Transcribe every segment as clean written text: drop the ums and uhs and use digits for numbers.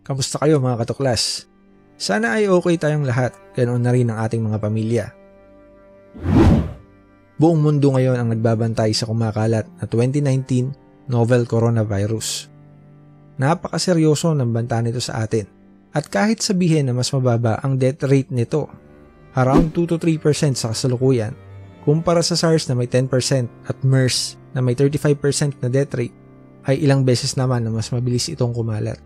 Kamusta kayo mga katuklas? Sana ay okay tayong lahat, ganoon na rin ang ating mga pamilya. Buong mundo ngayon ang nagbabantay sa kumakalat na 2019 novel coronavirus. Napakaseryoso ng banta nito sa atin at kahit sabihin na mas mababa ang death rate nito, around 2 to 3% sa kasalukuyan, kumpara sa SARS na may 10% at MERS na may 35% na death rate, ay ilang beses naman na mas mabilis itong kumalat.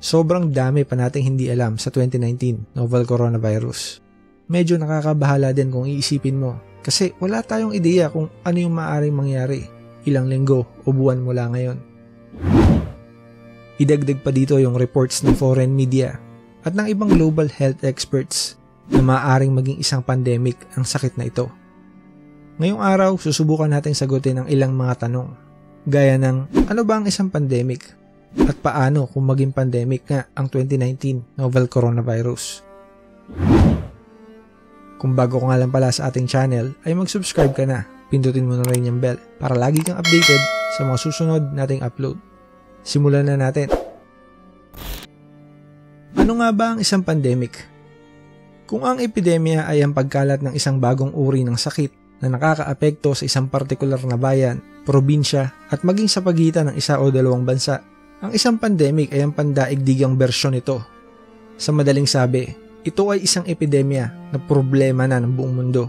Sobrang dami pa nating hindi alam sa 2019 novel coronavirus. Medyo nakakabahala din kung iisipin mo kasi wala tayong ideya kung ano yung maaaring mangyari ilang linggo o buwan mula ngayon. Idagdag pa dito yung reports ng foreign media at ng ibang global health experts na maaaring maging isang pandemic ang sakit na ito. Ngayong araw, susubukan nating sagutin ang ilang mga tanong gaya ng ano ba ang isang pandemic? At paano kung maging pandemic nga ang 2019 novel coronavirus? Kung bago ka nga lang pala sa ating channel ay mag-subscribe ka na, pindutin mo na rin yung bell para lagi kang updated sa mga susunod nating upload. Simulan na natin. Ano nga ba ang isang pandemic? Kung ang epidemya ay ang pagkalat ng isang bagong uri ng sakit na nakakaapekto sa isang partikular na bayan, probinsya at maging sa pagitan ng isa o dalawang bansa, ang isang pandemic ay ang pandaigdigang bersyon nito. Sa madaling sabi, ito ay isang epidemya na problema na ng buong mundo.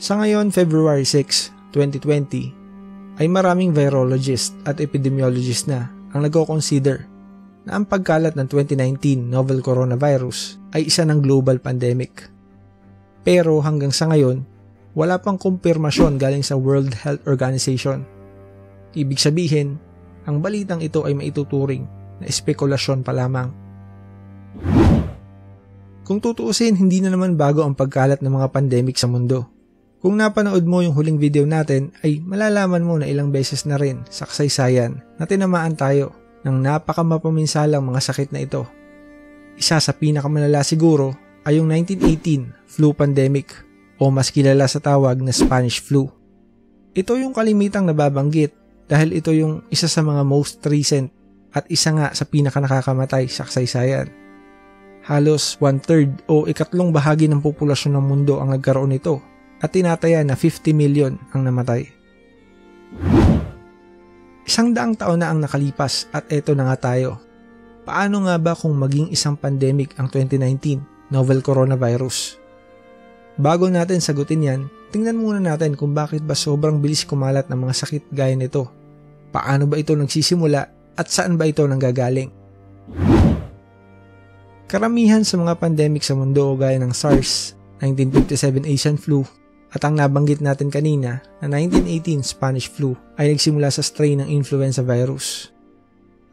Sa ngayon, February 6, 2020, ay maraming virologist at epidemiologist na ang nagko-consider na ang pagkalat ng 2019 novel coronavirus ay isa ng global pandemic. Pero hanggang sa ngayon, wala pang kumpirmasyon galing sa World Health Organization. Ibig sabihin, ang balitang ito ay maituturing na espekulasyon pa lamang. Kung tutuusin, hindi na naman bago ang pagkalat ng mga pandemic sa mundo. Kung napanood mo yung huling video natin ay malalaman mo na ilang beses na rin sa kasaysayan na tinamaan tayo ng napakamapaminsalang mga sakit na ito. Isa sa pinakamalala siguro ay yung 1918 Flu Pandemic o mas kilala sa tawag na Spanish Flu. Ito yung kalimitang nababanggit dahil ito yung isa sa mga most recent at isa nga sa pinakanakakamatay sa kasaysayan. Halos 1/3 o ikatlong bahagi ng populasyon ng mundo ang nagkaroon nito at tinataya na 50 million ang namatay. 100 taon na ang nakalipas at eto na nga tayo. Paano nga ba kung maging isang pandemic ang 2019 novel coronavirus? Bago natin sagutin yan, tingnan muna natin kung bakit ba sobrang bilis kumalat ng mga sakit gaya nito. Paano ba ito nagsisimula at saan ba ito nanggagaling? Karamihan sa mga pandemic sa mundo gaya ng SARS, 1957 Asian Flu at ang nabanggit natin kanina na 1918 Spanish Flu ay nagsimula sa strain ng influenza virus.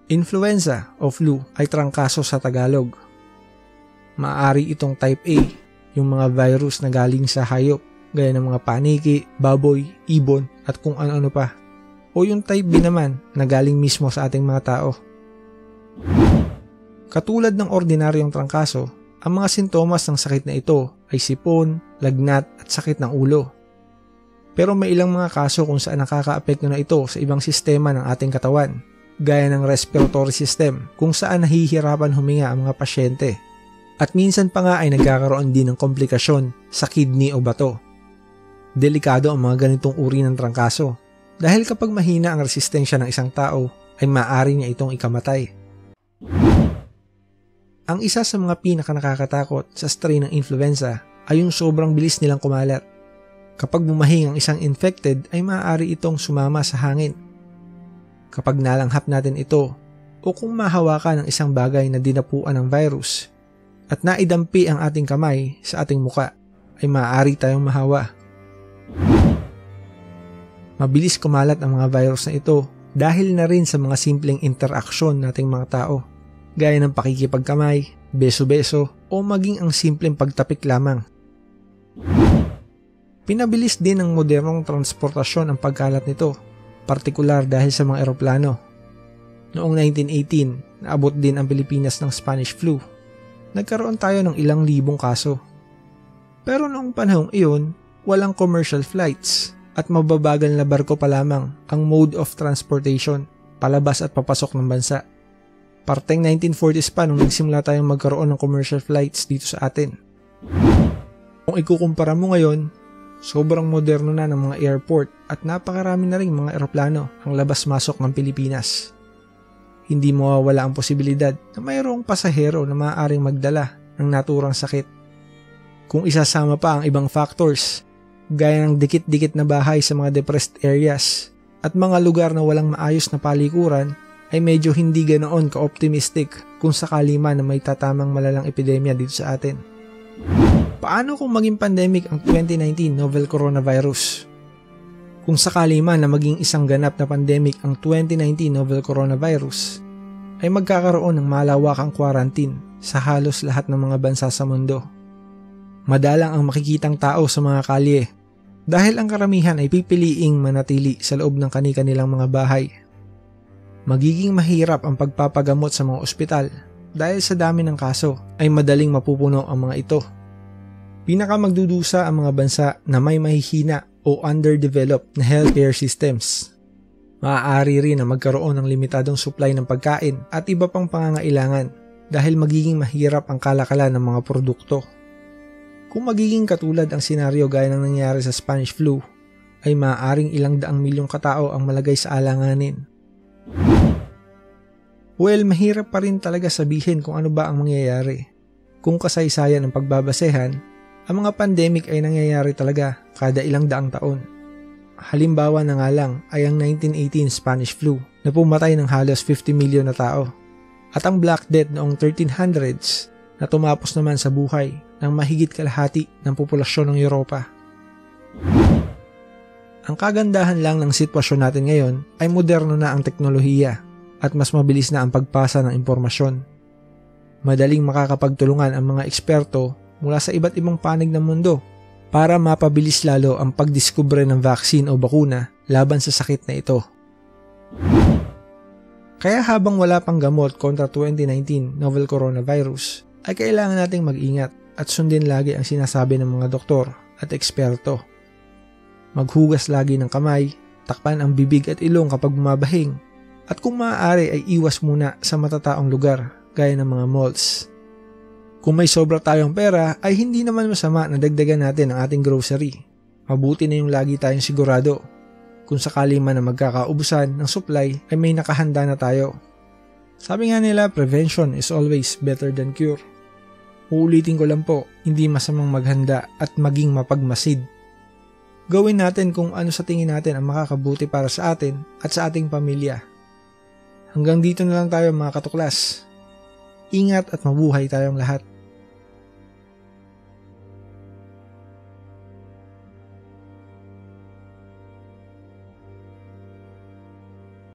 Influenza o flu ay trangkaso sa Tagalog. Maaari itong type A, yung mga virus na galing sa hayop gaya ng mga paniki, baboy, ibon at kung ano-ano pa. O yung type B naman na galing mismo sa ating mga tao. Katulad ng ordinaryong trangkaso, ang mga sintomas ng sakit na ito ay sipon, lagnat at sakit ng ulo. Pero may ilang mga kaso kung saan nakakaapekto na ito sa ibang sistema ng ating katawan, gaya ng respiratory system kung saan nahihirapan huminga ang mga pasyente. At minsan pa nga ay nagkakaroon din ng komplikasyon sa kidney o bato. Delikado ang mga ganitong uri ng trangkaso dahil kapag mahina ang resistensya ng isang tao ay maaari niya itong ikamatay. Ang isa sa mga pinakanakakatakot sa strain ng influenza ay yung sobrang bilis nilang kumalat. Kapag bumahing ang isang infected ay maaari itong sumama sa hangin. Kapag nalanghap natin ito o kung mahawakan ng isang bagay na dinapuan ng virus at naidampi ang ating kamay sa ating muka ay maaari tayong mahawa. Mabilis kumalat ang mga virus na ito dahil na rin sa mga simpleng interaksyon nating mga tao, gaya ng pakikipagkamay, beso-beso o maging ang simpleng pagtapik lamang. Pinabilis din ng modernong transportasyon ang pagkalat nito, partikular dahil sa mga eroplano. Noong 1918, naabot din ang Pilipinas ng Spanish Flu. Nagkaroon tayo ng ilang libong kaso. Pero noong panahong iyon, walang commercial flights at mababagal na barko pa lamang ang mode of transportation palabas at papasok ng bansa. Parteng 1940s pa nung nagsimula tayong magkaroon ng commercial flights dito sa atin. Kung ikukumpara mo ngayon, sobrang moderno na ng mga airport at napakarami na rin mga eroplano ang labas-masok ng Pilipinas. Hindi mawawala ang posibilidad na mayroong pasahero na maaaring magdala ng naturang sakit. Kung isasama pa ang ibang factors, gaya ng dikit-dikit na bahay sa mga depressed areas at mga lugar na walang maayos na palikuran, ay medyo hindi ganoon ka-optimistic kung sakali man na may tatamang malalang epidemya dito sa atin. Paano kung maging pandemic ang 2019 novel coronavirus? Kung sakali man na maging isang ganap na pandemic ang 2019 novel coronavirus, ay magkakaroon ng malawakang quarantine sa halos lahat ng mga bansa sa mundo. Madalang ang makikitang tao sa mga kalye dahil ang karamihan ay pipiliing manatili sa loob ng kani-kanilang mga bahay. Magiging mahirap ang pagpapagamot sa mga ospital dahil sa dami ng kaso ay madaling mapupuno ang mga ito. Pinakamagdudusa ang mga bansa na may mahihina o underdeveloped na healthcare systems. Maaari rin na magkaroon ng limitadong supply ng pagkain at iba pang pangangailangan dahil magiging mahirap ang kalakalan ng mga produkto. Kung magiging katulad ang senaryo gaya ng nangyari sa Spanish Flu, ay maaaring ilang daang milyong katao ang malagay sa alanganin. Well, mahirap pa rin talaga sabihin kung ano ba ang mangyayari. Kung kasaysayan ang pagbabasehan, ang mga pandemic ay nangyayari talaga kada ilang daang taon. Halimbawa na nga lang ay ang 1918 Spanish Flu na pumatay ng halos 50 milyon na tao at ang Black Death noong 1300s na tumapos naman sa buhay ng mahigit kalahati ng populasyon ng Europa. Ang kagandahan lang ng sitwasyon natin ngayon ay moderno na ang teknolohiya at mas mabilis na ang pagpasa ng impormasyon. Madaling makakapagtulungan ang mga eksperto mula sa iba't ibang panig ng mundo para mapabilis lalo ang pagdiskubre ng vaccine o bakuna laban sa sakit na ito. Kaya habang wala pang gamot kontra 2019 novel coronavirus, ay kailangan nating mag-ingat at sundin lagi ang sinasabi ng mga doktor at eksperto. Maghugas lagi ng kamay, takpan ang bibig at ilong kapag bumabahing, at kung maaari ay iwas muna sa matataong lugar gaya ng mga malls. Kung may sobra tayong pera ay hindi naman masama na dagdagan natin ang ating grocery. Mabuti na yung lagi tayong sigurado. Kung sakali man na magkakaubusan ng supply ay may nakahanda na tayo. Sabi nga nila, prevention is always better than cure. Uulitin ko lang po, hindi masamang maghanda at maging mapagmasid. Gawin natin kung ano sa tingin natin ang makakabuti para sa atin at sa ating pamilya. Hanggang dito na lang tayo mga katuklas. Ingat at mabuhay tayong lahat.